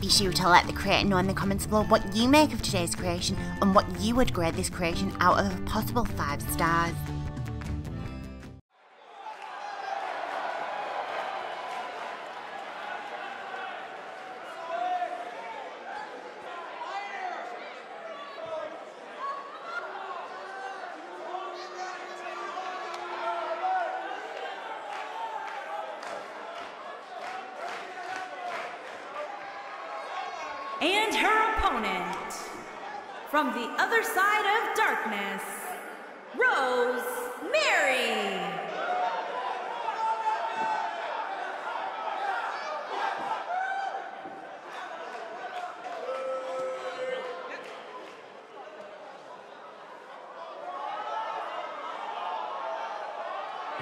Be sure to let the creator know in the comments below what you make of today's creation and what you would grade this creation out of a possible 5 stars. And her opponent, from the other side of darkness, Rosemary.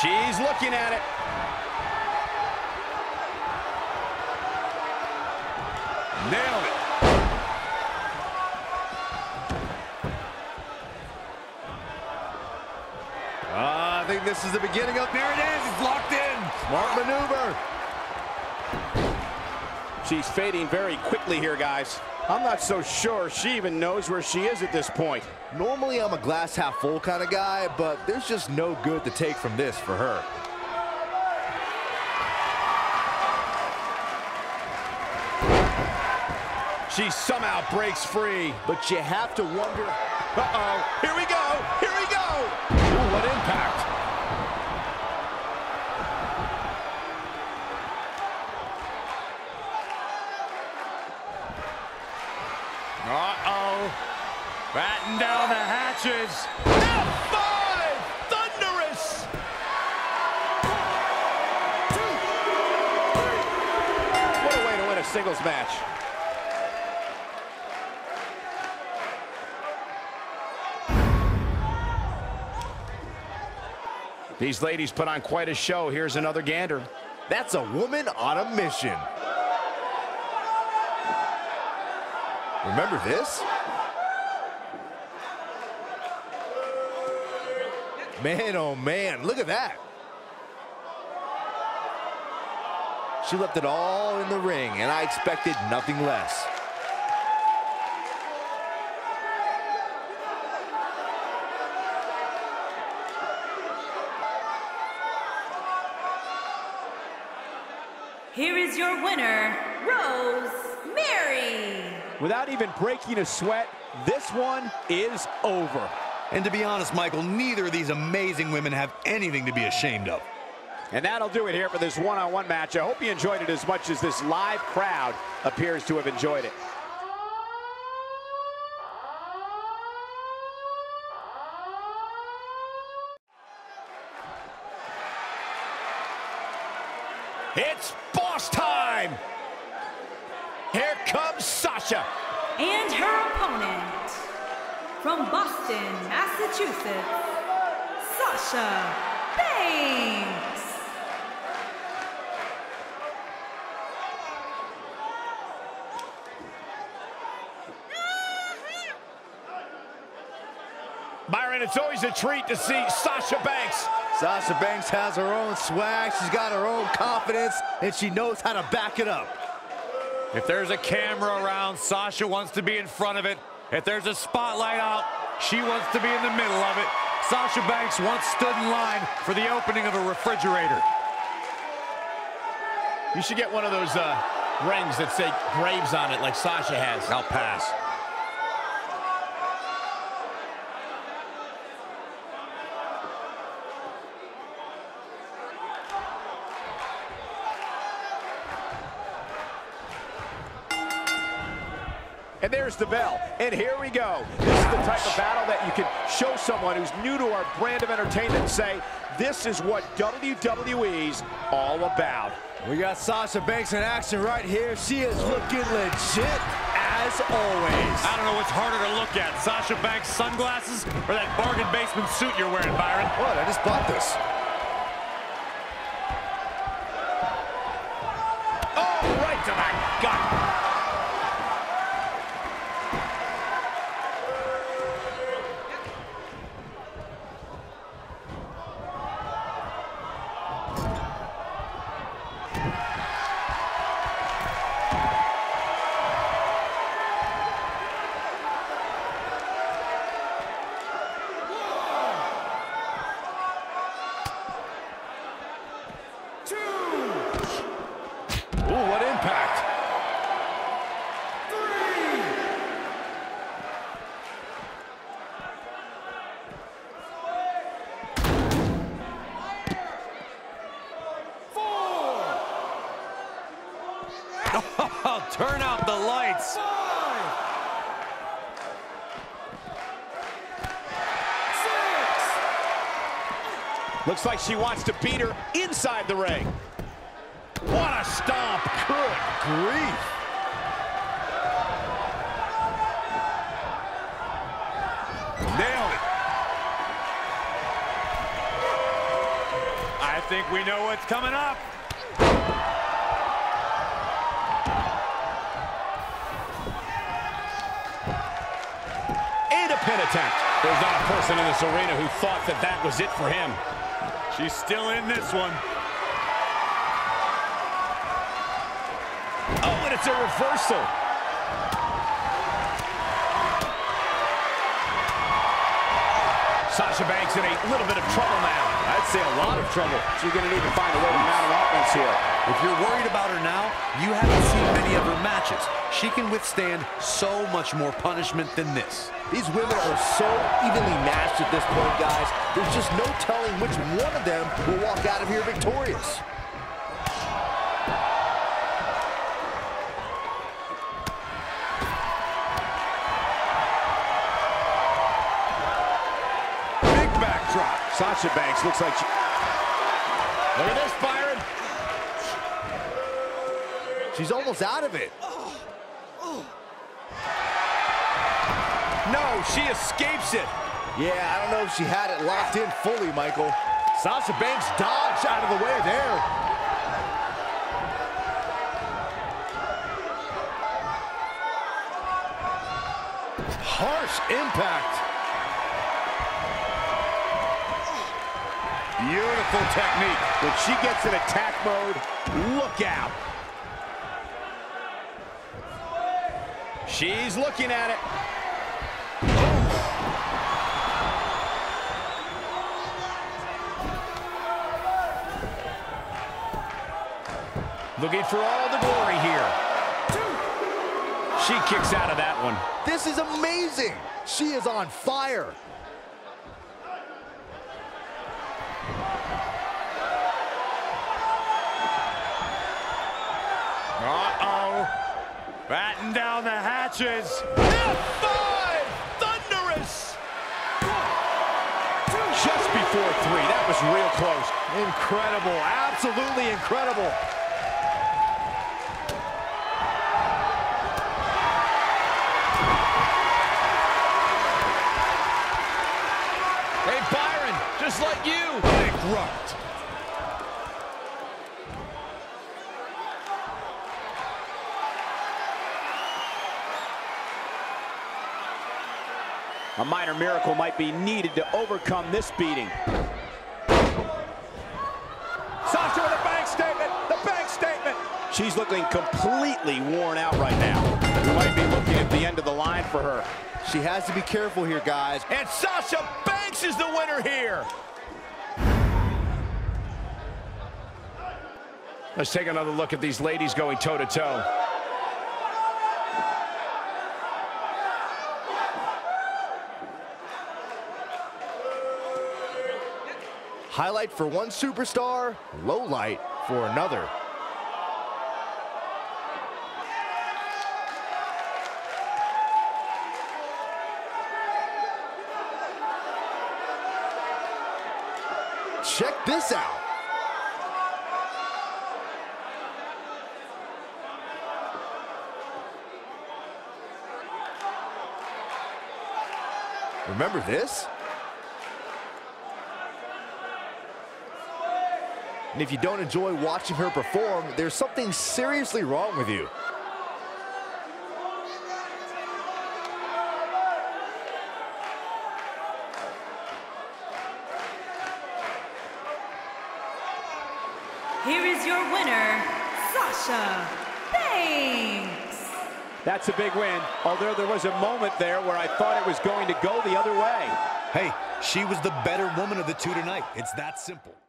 She's looking at it. Nailed it. I think this is the beginning of, there it is, it's locked in. Smart maneuver. She's fading very quickly here, guys. I'm not so sure she even knows where she is at this point. Normally I'm a glass half full kind of guy, but there's just no good to take from this for her. She somehow breaks free. But you have to wonder. Uh-oh, here we go, here we go. Ooh, what impact. Batten down the hatches. F-5! Thunderous! 1, 2, 3. What a way to win a singles match. These ladies put on quite a show. Here's another gander. That's a woman on a mission. Remember this? Man, oh man, look at that. She left it all in the ring, and I expected nothing less. Here is your winner, Rosemary. Without even breaking a sweat, this one is over. And to be honest, Michael, neither of these amazing women have anything to be ashamed of. And that'll do it here for this one-on-one match. I hope you enjoyed it as much as this live crowd appears to have enjoyed it. It's boss time! Here comes Sasha. And her opponent, from Boston, Massachusetts, Sasha Banks. Byron, and it's always a treat to see Sasha Banks. Sasha Banks has her own swag, she's got her own confidence, and she knows how to back it up. If there's a camera around, Sasha wants to be in front of it. If there's a spotlight out, she wants to be in the middle of it. Sasha Banks once stood in line for the opening of a refrigerator. You should get one of those rings that say Graves on it like Sasha has. I'll pass. And there's the bell, and here we go. This is the type of battle that you can show someone who's new to our brand of entertainment and say, this is what WWE's all about. We got Sasha Banks in action right here. She is looking legit as always. I don't know what's harder to look at, Sasha Banks sunglasses or that bargain basement suit you're wearing, Byron. What? I just bought this. Oh, right to my gut. Oh, turn out the lights. Five. 6. Looks like she wants to beat her inside the ring. What a stomp. Good grief. Nailed it. I think we know what's coming up. Pin attempt. There's not a person in this arena who thought that that was it for him. She's still in this one. Oh, and it's a reversal. Sasha Banks in a little bit of trouble now. I'd say a lot of trouble. She's going to need to find a way to mount an offense here. If you're worried about her now, you haven't seen many of her matches. She can withstand so much more punishment than this. These women are so evenly matched at this point, guys. There's just no telling which one of them will walk out of here victorious. Big backdrop. Sasha Banks looks like she... Look at this, Byron. She's almost out of it. No, she escapes it. Yeah, I don't know if she had it locked in fully, Michael. Sasha Banks dodged out of the way there. Harsh impact. Beautiful technique. When she gets in attack mode, look out. She's looking at it. Looking for all the glory here. She kicks out of that one. This is amazing. She is on fire. Uh-oh. Batten down the hatches. F-5! Thunderous! 1, 2, just before 3. That was real close. Incredible. Absolutely incredible. Just like you. Big grunt. A minor miracle might be needed to overcome this beating. Sasha with a bank statement, the bank statement. She's looking completely worn out right now. We might be looking at the end of the line for her. She has to be careful here, guys. And Sasha Banks is the winner here. Let's take another look at these ladies going toe-to-toe. Highlight for one superstar, low light for another. Check this out. Remember this? And if you don't enjoy watching her perform, there's something seriously wrong with you. Here is your winner, Sasha Banks. That's a big win, although there was a moment there where I thought it was going to go the other way. Hey, she was the better woman of the two tonight. It's that simple.